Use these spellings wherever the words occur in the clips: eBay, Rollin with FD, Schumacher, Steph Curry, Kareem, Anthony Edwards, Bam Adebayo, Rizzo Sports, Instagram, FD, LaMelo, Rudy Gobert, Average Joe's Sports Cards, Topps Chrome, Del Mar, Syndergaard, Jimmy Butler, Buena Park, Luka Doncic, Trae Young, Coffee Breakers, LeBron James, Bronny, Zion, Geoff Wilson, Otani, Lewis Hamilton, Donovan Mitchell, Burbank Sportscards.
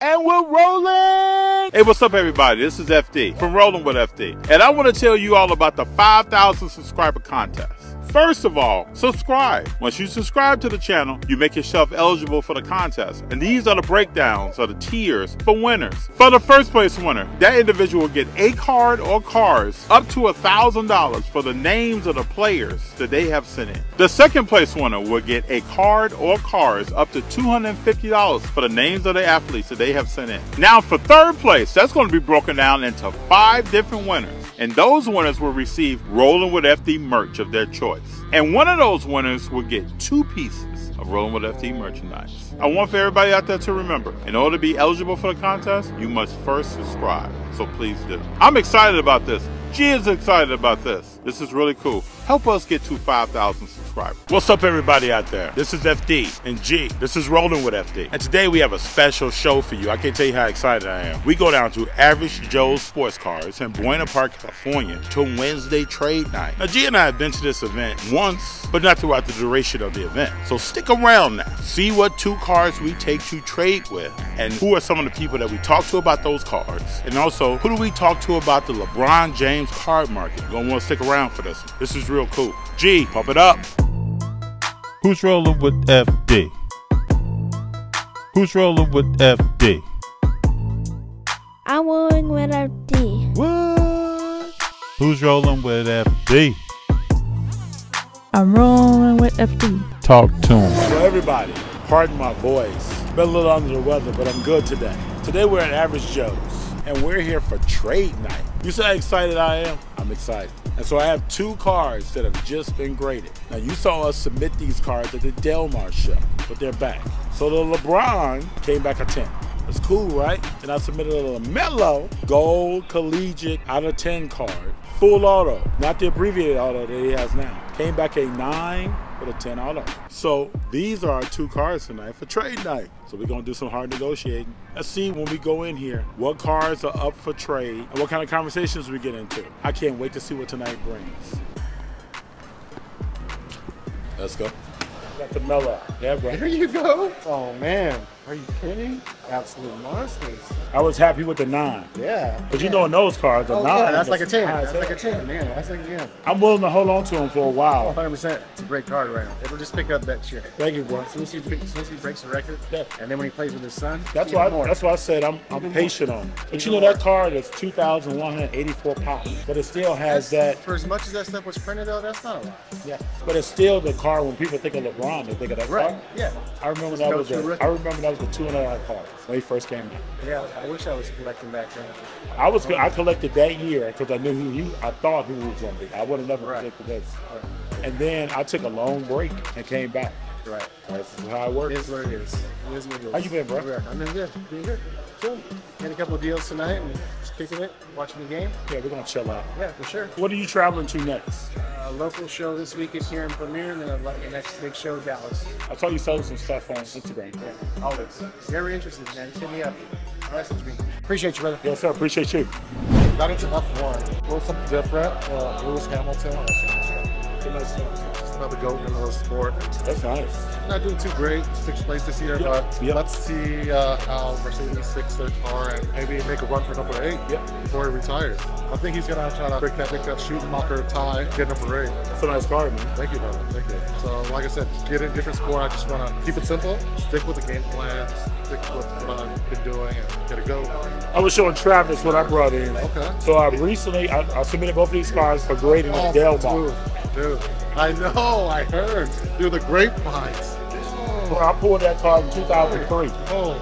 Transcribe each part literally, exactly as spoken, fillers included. And we're rolling! Hey, what's up everybody? This is F D from Rollin with F D. And I want to tell you all about the five thousand subscriber contest. First of all, subscribe. Once you subscribe to the channel, you make yourself eligible for the contest. And these are the breakdowns of the tiers for winners. For the first place winner, that individual will get a card or cards up to one thousand dollars for the names of the players that they have sent in. The second place winner will get a card or cards up to two hundred fifty dollars for the names of the athletes that they have sent in. Now for third place, that's going to be broken down into five different winners. And those winners will receive Rollin with F D merch of their choice. And one of those winners will get two pieces of Rollin with F D merchandise. I want for everybody out there to remember, in order to be eligible for the contest, you must first subscribe. So please do. I'm excited about this. G is excited about this. This is really cool. Help us get to five thousand subscribers. What's up everybody out there? This is F D and G. This is Rollin with F D. And today we have a special show for you. I can't tell you how excited I am. We go down to Average Joe's Sports Cards in Buena Park, California to Wednesday trade night. Now G and I have been to this event once, but not throughout the duration of the event. So stick around now. See what two cards we take to trade with and who are some of the people that we talk to about those cards. And also, who do we talk to about the LeBron James card market? You're gonna want to stick around for this. This is real cool. G, pump it up. Who's rolling with F D? Who's rolling with F D? I'm rolling with F D. What? Who's rolling with F D? I'm rolling with F D. Talk to him. So everybody, pardon my voice. Been a little under the weather, but I'm good today. Today we're at Average Joe's. And we're here for trade night. You see how excited I am? I'm excited. And so I have two cards that have just been graded. Now you saw us submit these cards at the Del Mar show, but they're back. So the LeBron came back a ten. It's cool, right? And I submitted a LaMelo gold collegiate out of ten card, full auto, not the abbreviated auto that he has now. Came back a nine with a ten auto. So these are our two cards tonight for trade night. So we're gonna do some hard negotiating. Let's see when we go in here, what cards are up for trade and what kind of conversations we get into. I can't wait to see what tonight brings. Let's go. Got the Mellow. Yeah, bro. There you go. Oh man, are you kidding? Absolute monsters. I was happy with the nine. Yeah. But yeah. You know in those cards, the oh, nine. Yeah, that's like a ten. That's like a ten, man. That's like a ten. I'm willing to hold on to them for a while. one hundred percent. It's a great card round. It'll just pick up next year. Thank you, bro. As soon as he, as soon as he breaks the record, yeah. And then when he plays with his son, that's why. I, that's why I said I'm, I'm patient more. on. It. But even you know more. That card is two thousand one hundred eighty-four pounds, but it still has that's, that. For as much as that stuff was printed, though, that's not a lot. Yeah. But it's still the card when people think of LeBron. They think of that right. Card. Yeah. I remember that was the, I remember that was the two and a half card when he first came out. Yeah, I wish I was collecting back then. I was I collected that year because I knew who you I thought who was gonna be. I would have never right. collected this. Right. And then I took a long break and came back. Right. Right. This is how it works. It is what it is. It is what it is. How you been, bro? I'm in good. Being good. Cool. Had a couple of deals tonight and just kicking it, watching the game. Yeah, we're gonna chill out. Yeah, for sure. What are you traveling to next? A local show this week is here in Premier, and then I'd like the next big show, Dallas. I saw you sold some stuff on Instagram. Yeah, always. Very interested, man. Hit me up. Message me. Appreciate you, brother. Yes, sir. Appreciate you. Got into F one. A little something different. Uh, Lewis Hamilton. It's another GOAT in the sport. That's nice. Not doing too great. Sixth place this year, yep. but yep. let's see uh, how Mercedes takes their car and maybe make a run for number eight yep. before he retires. I think he's gonna try to break that, break that Schumacher tie, get number eight. That's a nice card, man. Thank you, brother. Thank you. So, like I said, get in different sport. I just wanna keep it simple, stick with the game plan, stick with what I've been doing, and get a go. I was showing Travis what I brought in. Okay. So I recently I, I submitted both of these cards for grading at Del Mar. Dude, I know. I heard. You're the grapevines. Oh. Well, I pulled that card in two thousand three. Oh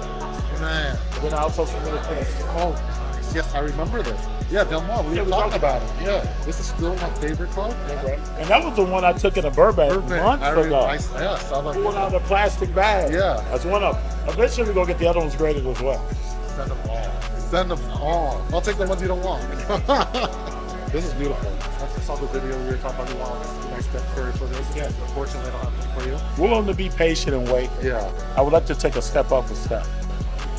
man. And then I also submitted this. Oh, yes, I remember this. Yeah, Del Mar, we yeah, were talking about it. Yeah, this is still my favorite card. Yeah, right. And that was the one I took in a Burbank, Burbank. months I ago. I, yeah, I saw that. Pulled out of the plastic bag. Yeah, that's one of them. Eventually, we're gonna get the other ones graded as well. Send them all. Send them all. I'll take the ones you don't want. This is beautiful. I saw the video we were talking about. You want a nice Steph Curry for this? Yeah. Unfortunately, I don't have it for you. We're willing to be patient and wait. Yeah. I would like to take a step up with Steph.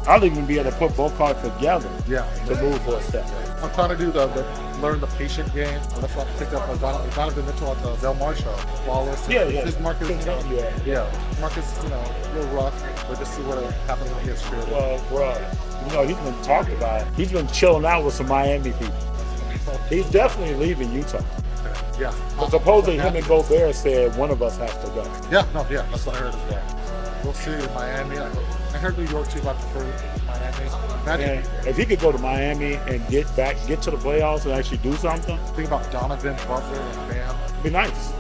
I'll even be able to put both cards together yeah. to move for a step. I'm trying to do the, the learn the patient game. That's why I picked up a Don, Donovan Mitchell at the Del Mar show. Flawless. Yeah, yeah. His market is, yeah. yeah. Market's, you know, real rough. We'll just see what happens in his career. Well, bro, you know, he's been talked about it. He's been chilling out with some Miami people. He's definitely leaving Utah. Okay. Yeah. But supposedly him and Gobert said one of us has to go. Yeah, no, yeah, that's what I heard as well. We'll see in Miami. I heard New York too, but I prefer Miami. Imagine if he could go to Miami and get back, get to the playoffs and actually do something. Think about Donovan, Butler, and Bam. It'd be nice.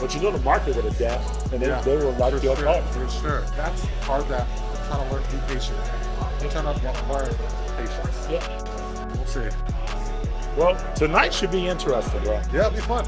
But you know the market would adapt, and they, yeah, they will like your part. For sure. That's part that I'm trying to learn to be patient. I'm trying to learn patience. Yeah. We'll see. Well, tonight should be interesting, bro. Yeah, it'll be fun.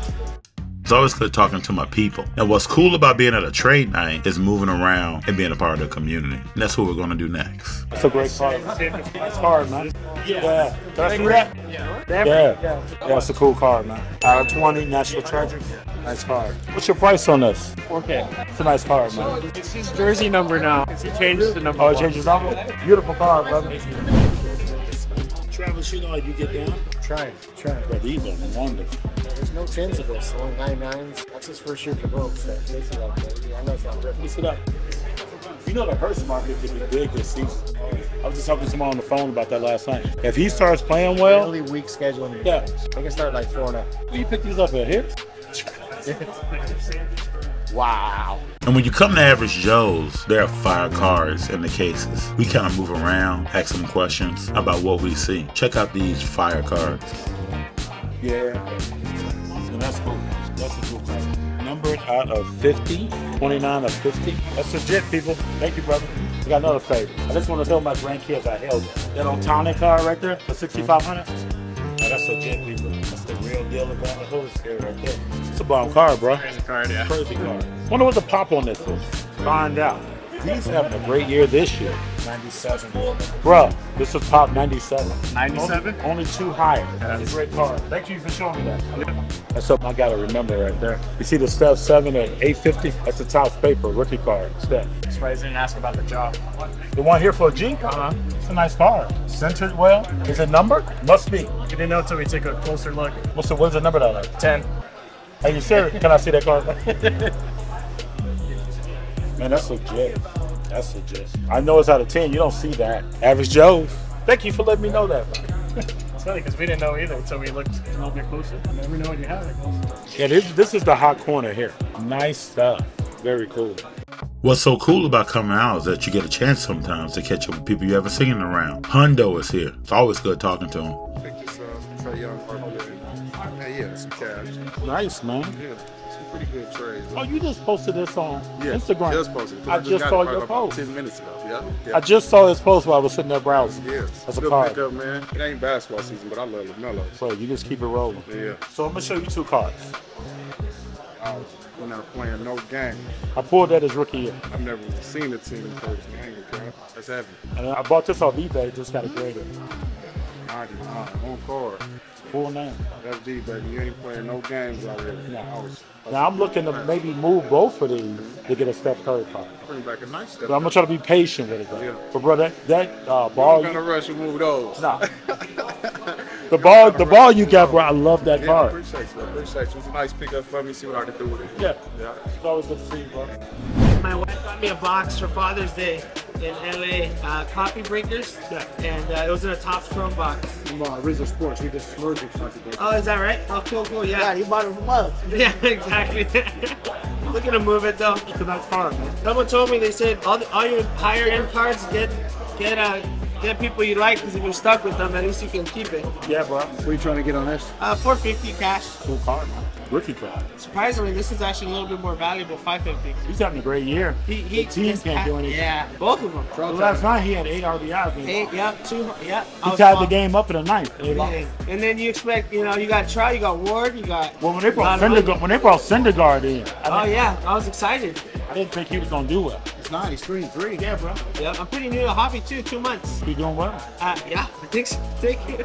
It's always good talking to my people. And what's cool about being at a trade night is moving around and being a part of the community. And that's what we're going to do next. That's a great part. That's hard, man. Yeah. yeah. That's that. Yeah. Yeah. yeah. That's a cool card, man. Out of twenty, National Treasure. Nice card. What's your price on this? four K. It's a nice card, man. It's his jersey number now. He changed the number. Oh, changed his number? Beautiful card, brother. Travis, you know how you get down? Try it. Try it. But these are wonderful. There's no tens of this, only nine nines. That's his first year for both, so face it up, baby. I know it's not ripping. Face it up. You know the Hearst market could be big this season. I was just talking to someone on the phone about that last night. If he starts playing well. Really weak scheduling. Yeah. I can start like four and up. Well, you pick these up at here? Wow. And when you come to Average Joe's, there are fire cards in the cases. We kind of move around, ask some questions about what we see. Check out these fire cards. Yeah. And that's cool. That's a cool card. Numbered out of fifty, twenty-nine of fifty. That's legit, people. Thank you, brother. I got another favor. I just want to tell my grandkids I held it. That Otani card right there for sixty-five hundred. That's legit, people. That's the real deal about the host here right there. It's a bomb card, bro. Crazy card, yeah. Crazy card. Wonder what the pop on this is. Find out. He's having a great year this year. ninety-seven. Bro, this is pop ninety-seven. ninety-seven? Only, only two higher. Yeah. That's a great card. Thank you for showing me that. Yeah. That's something I got to remember right there. You see the Steph seven at eight fifty? That's the Topps paper, rookie card, Steph. That's why I didn't ask about the job. The one here for a G? Uh-huh. It's a nice card. Centered well. Is it numbered? Must be. You didn't know until we take a closer look. What's the, what's the number down there? ten. Are you serious? Can I see that card? Man, that's legit. That's legit. I know it's out of ten. You don't see that. Average Joe. Thank you for letting me know that. It's funny because we didn't know either until we looked a little bit closer. You never know when you have it. Yeah, this, this is the hot corner here. Nice stuff. Very cool. What's so cool about coming out is that you get a chance sometimes to catch up with people you haven't seen around. Hundo is here. It's always good talking to him. I think this uh, Trae Young card will do. Hey, yeah, some cash. Nice, man. Yeah. Pretty good trades. Oh, you just posted this on yeah, Instagram. Just posted. I, I just, just saw your post ten minutes ago. Yeah, yeah. I just saw his post while I was sitting there browsing. Yeah, that's still a card. Pick up, man. It ain't basketball season, but I love LaMelo. So you just keep it rolling. Yeah. So I'm gonna show you two cards. I was not playing no game. I pulled that as rookie year. I've never seen a team in first game. That's happening. And I bought this off eBay. Just got a graded. ninety-nine on card. Full name. F D, baby. You ain't playing no games already. No. Now I'm looking to maybe move both of these to get a Steph Curry card. Bring back a nice Steph. But I'm gonna try to be patient with it, though. Yeah. But bro, that that uh, ball. You're gonna rush and move those. Nah. the ball, the ball you got, bro. I love that yeah, card. Appreciate you. Appreciate you. It was a nice pickup for me. See what I can do with it. Yeah. Yeah. It's always good to see you, bro. My wife got me a box for Father's Day in L A, uh, Coffee Breakers, yeah. and uh, it was in a Topps Chrome box. From uh, Rizzo Sports, he just merged with Coffee Breakers. Oh, is that right? Oh, cool, cool, yeah. Yeah, he bought it from us. Yeah, exactly. Looking to move it though. Because that's hard, man. Someone told me, they said, all, the, all your higher end cards, get, get, uh, get people you like, because if you're stuck with them, at least you can keep it. Yeah, bro. What are you trying to get on this? Uh, four fifty cash. Cool card, man. Rookie card. Surprisingly, this is actually a little bit more valuable. five fifty. He's having a great year. He, he the team can't do anything. Yeah, both of them. Well, last night he had eight R B Is. Eight, yeah, two, yeah. He tied the game up in the ninth. Yeah. And then you expect, you know, you got Trout, you got Ward, you got. Well, when they brought Syndergaard, when they brought Syndergaard in. I oh yeah, I was excited. I didn't think he was gonna do well. It's not. He's three and three. Yeah, bro. Yeah, I'm pretty new to hobby too. Two months. He doing well. Uh, yeah, I think so. Thank you.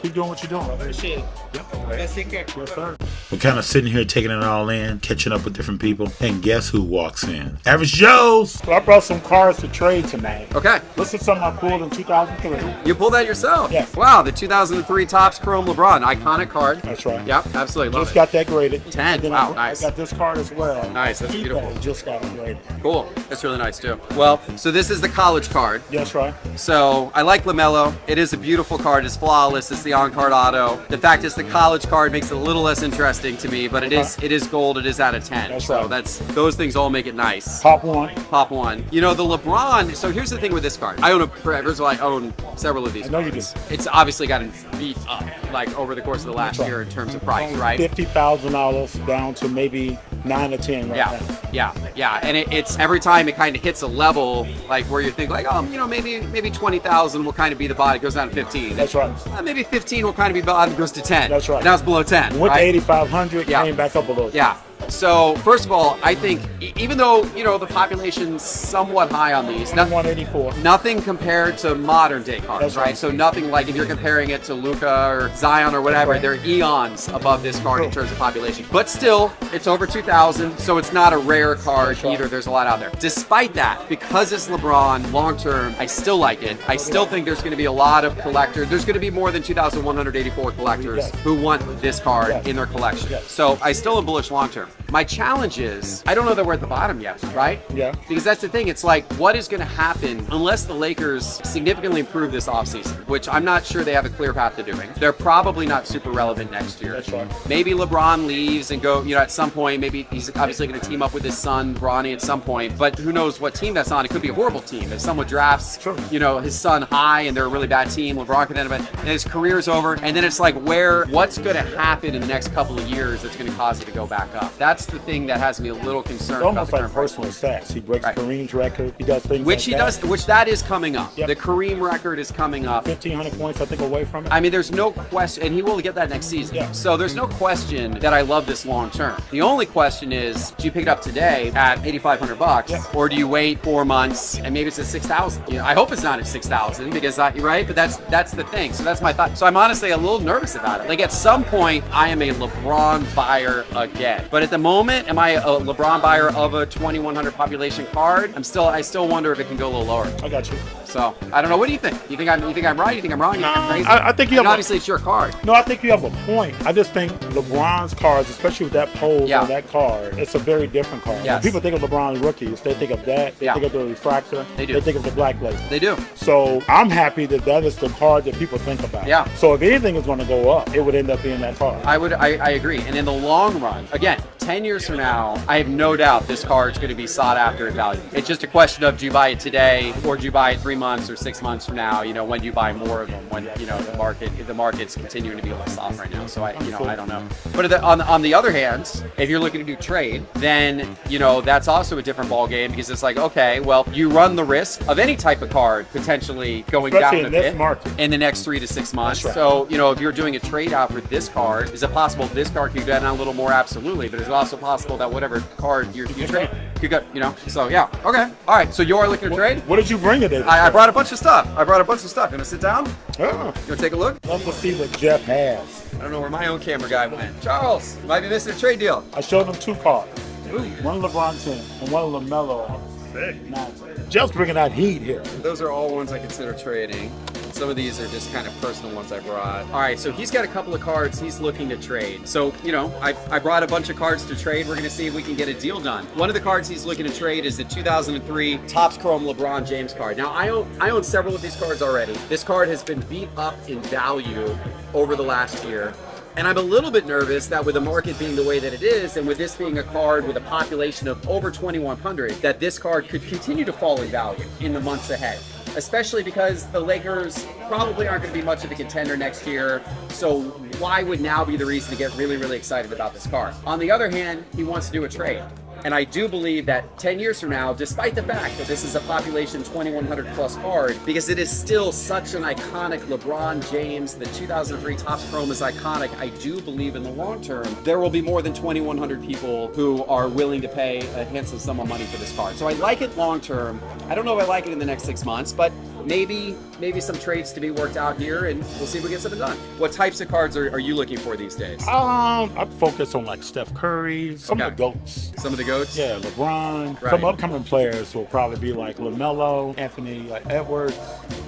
Keep doing what you're doing. Appreciate it. Yep. Guys, take care. Yes, sir. We're kind of sitting here taking it all in, catching up with different people, and guess who walks in? Average Joe's! So I brought some cards to trade tonight. Okay. This is something I pulled in two thousand three. You pulled that yourself? Yes. Wow, the two thousand three Topps Chrome LeBron, iconic card. That's right. Yep, absolutely love it. Just got that graded. ten, wow, I, nice. I got this card as well. Nice, that's beautiful. Just got calculated. Cool. That's really nice too. Well, so this is the college card. Yeah, that's right. So I like LaMelo. It is a beautiful card. It's flawless. It's the on-card auto. The fact is the college card makes it a little less interesting to me, but it okay. is it is gold. It is out of ten. That's so right. that's those things all make it nice. Pop one. Pop one. You know, the LeBron, so here's the thing with this card. I own a forever, so I own several of these I know cards. You do. It's obviously gotten beat up like over the course of the last right. year in terms of price, right? fifty thousand dollars down to maybe nine or ten right yeah. now. Yeah, yeah, and it, it's every time it kind of hits a level like where you think like, oh, you know, maybe maybe twenty thousand will kind of be the bottom, it goes down to fifteen. That's right. Uh, maybe fifteen will kind of be bottom, it goes to ten. That's right. Now it's below ten. Went right? to eighty-five hundred, yeah. came back up a little. Yeah. So first of all, I think even though you know the population's somewhat high on these, one eighty-four. Nothing compared to modern day cards, right? right? So nothing like if you're comparing it to Luka or Zion or whatever, right. they're eons above this card cool. in terms of population. But still, it's over two thousand, so it's not a rare card right. either. There's a lot out there. Despite that, because it's LeBron long term, I still like it. I still think there's going to be a lot of collectors. There's going to be more than two thousand one hundred eighty-four collectors yes. who want this card yes. in their collection. Yes. So I still am bullish long term. My challenge is, I don't know that we're at the bottom yet, right? Yeah. Because that's the thing, it's like, what is gonna happen unless the Lakers significantly improve this offseason, which I'm not sure they have a clear path to doing. They're probably not super relevant next year. That's right. Maybe LeBron leaves and go, you know, at some point, maybe he's obviously gonna team up with his son, Bronny, at some point, but who knows what team that's on. It could be a horrible team. If someone drafts, sure. you know, his son high and they're a really bad team, LeBron can end up, and his career's over, and then it's like, where, what's gonna happen in the next couple of years that's gonna cause it to go back up? That's the thing that has me a little concerned about. It's almost like personal stats. He breaks right. Kareem's record. He does things which like he that. does, which that is coming up. Yep. The Kareem record is coming up. fifteen hundred points, I think, away from it. I mean, there's no question, and he will get that next season. Yep. So there's no question that I love this long term. The only question is, do you pick it up today at eighty-five hundred bucks, yep. or do you wait four months and maybe it's at six thousand? You know, I hope it's not at six thousand because I, right? But that's that's the thing. So that's my thought. So I'm honestly a little nervous about it. Like at some point, I am a LeBron buyer again, but at the moment, am I a LeBron buyer of a twenty-one hundred population card? I'm still, I still wonder if it can go a little lower. I got you. So I don't know. What do you think? You think I'm, you think I'm right? You think I'm wrong? You nah, think I'm crazy? I, I think you and have. Obviously, a, it's your card. No, I think you have a point. I just think LeBron's cards, especially with that pose yeah. on that card, it's a very different card. Yes. When people think of LeBron's rookies, they think of that. They yeah. think of the refractor. They do. They think of the black lace. They do. So I'm happy that that is the card that people think about. Yeah. So if anything is going to go up, it would end up being that card. I would. I, I agree. And in the long run, again. ten years from now, I have no doubt this card is going to be sought after and valued. It's just a question of do you buy it today or do you buy it three months or six months from now? You know, when do you buy more of them? When you know the market, the market's continuing to be a little soft right now. So I, you know, I don't know. But on on the other hand, if you're looking to do trade, then you know that's also a different ball game because it's like okay, well, you run the risk of any type of card potentially going Especially down a bit market. in the next three to six months. Right. So you know, if you're doing a trade out with this card, is it possible this card could go down a little more? Absolutely, but it's also possible that whatever card you you trade, you got, you know. So yeah, okay, all right. So you are looking to what, trade. What did you bring today? I, I brought a bunch of stuff. I brought a bunch of stuff. You wanna sit down? Yeah. You wanna take a look? Love to see what Geoff has. I don't know where my own camera guy went. Charles, might be missing a trade deal. I showed him two cards. Ooh. One LeBron ten and one LaMelo. Sick. Nine. Geoff's bringing out heat here. Those are all ones I consider trading. Some of these are just kind of personal ones I brought. All right, so he's got a couple of cards he's looking to trade. So, you know, I, I brought a bunch of cards to trade. We're gonna see if we can get a deal done. One of the cards he's looking to trade is the two thousand three Topps Chrome LeBron James card. Now, I own, I own several of these cards already. This card has been beat up in value over the last year. And I'm a little bit nervous that with the market being the way that it is, and with this being a card with a population of over twenty-one hundred, that this card could continue to fall in value in the months ahead. Especially because the Lakers probably aren't going to be much of a contender next year, so why would now be the reason to get really, really excited about this card? On the other hand, he wants to do a trade. And I do believe that ten years from now, despite the fact that this is a population twenty-one hundred plus card, because it is still such an iconic LeBron James, the two thousand three Topps Chrome is iconic, I do believe in the long term, there will be more than twenty-one hundred people who are willing to pay a handsome sum of money for this card. So I like it long term. I don't know if I like it in the next six months, but maybe maybe some trades to be worked out here, and we'll see if we get something done. What types of cards are, are you looking for these days? Um, I focus on like Steph Curry, some okay. of the GOATs. Some of the GOATs? Yeah, LeBron. Right. Some upcoming players will probably be like LaMelo, Anthony Edwards.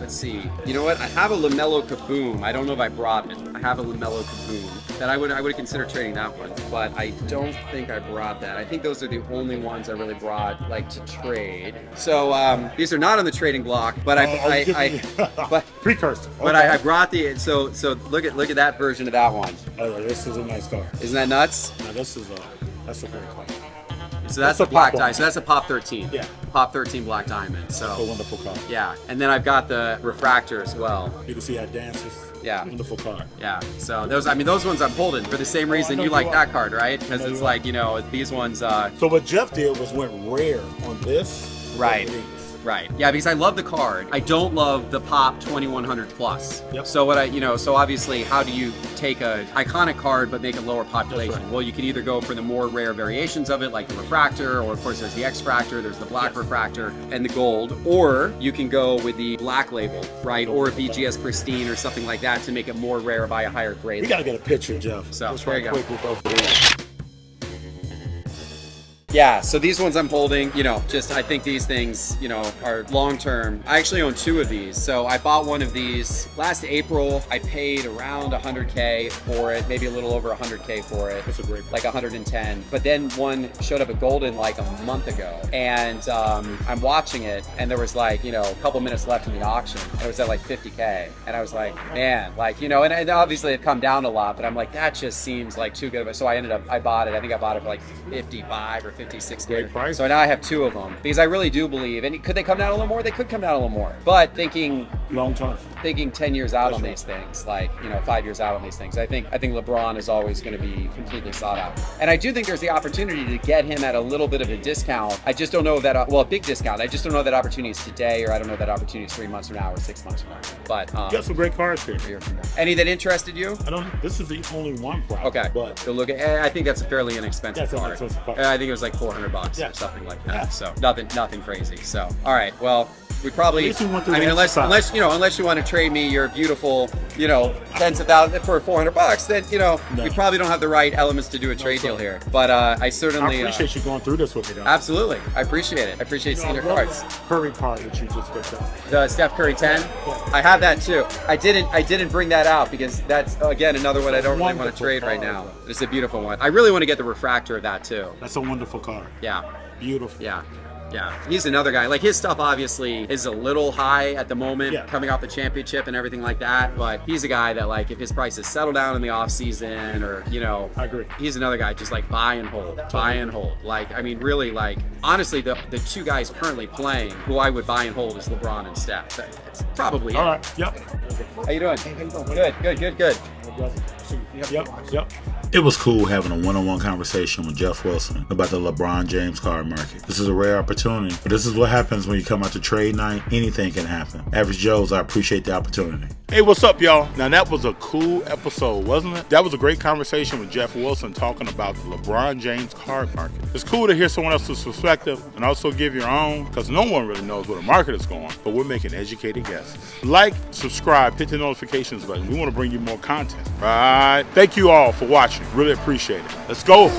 Let's see. You know what? I have a LaMelo Kaboom. I don't know if I brought it. I have a LaMelo Kaboom that I would I would consider trading that one, but I don't think I brought that. I think those are the only ones I really brought like to trade. So um, these are not on the trading block, but I, uh, I, I, I but precursor. Okay. But I, I brought the so so look at look at that version of that one. Oh, this is a nice card. Isn't that nuts? No, this is a that's a great card. So that's, that's a black diamond. So that's a pop thirteen. Yeah. Pop thirteen black diamond. So that's a wonderful card. Yeah. And then I've got the refractor as well. You can see how it dances. Yeah. Wonderful card. Yeah. So those, I mean, those ones I'm holding for the same reason oh, you like you that card, right? Because it's like, you know, these ones. Uh, so what Jeff did was went rare on this. Right. Right. Yeah, because I love the card. I don't love the pop twenty-one hundred plus. Yep. So what I, you know, so obviously how do you take a iconic card but make a lower population? Right. Well, you can either go for the more rare variations of it, like the refractor, or of course there's the X-Fractor, there's the black yes. refractor, and the gold, or you can go with the black label, right? Or a B G S Pristine or something like that to make it more rare by a higher grade. You gotta get a picture, Jeff. So let's there you quick go. With both Yeah, so these ones I'm holding, you know, just I think these things, you know, are long-term. I actually own two of these. So I bought one of these last April. I paid around one hundred K for it, maybe a little over one hundred K for it. That's a great like one hundred ten. But then one showed up at Golden like a month ago. And um, I'm watching it, and there was like, you know, a couple minutes left in the auction. And it was at like fifty K. And I was like, man, like, you know, and, and obviously it come down a lot, but I'm like, that just seems like too good of a, so I ended up, I bought it. I think I bought it for like fifty-five or fifty-six K. So now I have two of them because I really do believe, and could they come down a little more? They could come down a little more, but thinking long term, thinking ten years out That's on right. these things, like, you know, five years out on these things, I think I think LeBron is always going to be completely sought out. And I do think there's the opportunity to get him at a little bit of a discount. I just don't know that, well, a big discount. I just don't know that opportunity is today, or I don't know that opportunity is three months from now or six months from now. But um, you got some great cards here. Any that interested you? I don't, this is the only one. Probably, okay. But so look, at, I think that's a fairly inexpensive yeah, card. I think it was like four hundred bucks yeah. or something like that. Yeah. So nothing, nothing crazy. So, all right. Well, we probably, I mean, unless, unless, you know, unless you want to trade me your beautiful, you know, tens of thousands for four hundred bucks, then, you know, no. we probably don't have the right elements to do a no, trade so. deal here. But uh, I certainly I appreciate uh, you going through this with me. Though. Absolutely. I appreciate it. I appreciate you know, seeing your cards. Curry card that you just picked up. The Steph Curry ten. Yeah. I have that too. I didn't, I didn't bring that out because that's, again, another one I don't really want to trade card. right now. It's a beautiful one. I really want to get the refractor of that too. That's a wonderful card. Yeah. Beautiful. Yeah. Yeah, he's another guy. Like, his stuff obviously is a little high at the moment, yeah. coming off the championship and everything like that. But he's a guy that, like, if his prices settle down in the off season, or, you know, I agree. He's another guy just like buy and hold, buy and hold. Like, I mean, really, like, honestly, the the two guys currently playing who I would buy and hold is LeBron and Steph. That's probably all it. right. Yep. How you doing? Good. Good. Good. Good. Yep. Yep. It was cool having a one-on-one conversation with Geoff Wilson about the LeBron James card market. This is a rare opportunity, but this is what happens when you come out to trade night. Anything can happen. Average Joe's, I appreciate the opportunity. Hey, what's up, y'all? Now, that was a cool episode, wasn't it? That was a great conversation with Geoff Wilson talking about the LeBron James card market. It's cool to hear someone else's perspective and also give your own, because no one really knows where the market is going, but we're making educated guesses. Like, subscribe, hit the notifications button. We want to bring you more content, right? Thank you all for watching. Really appreciate it. Let's go.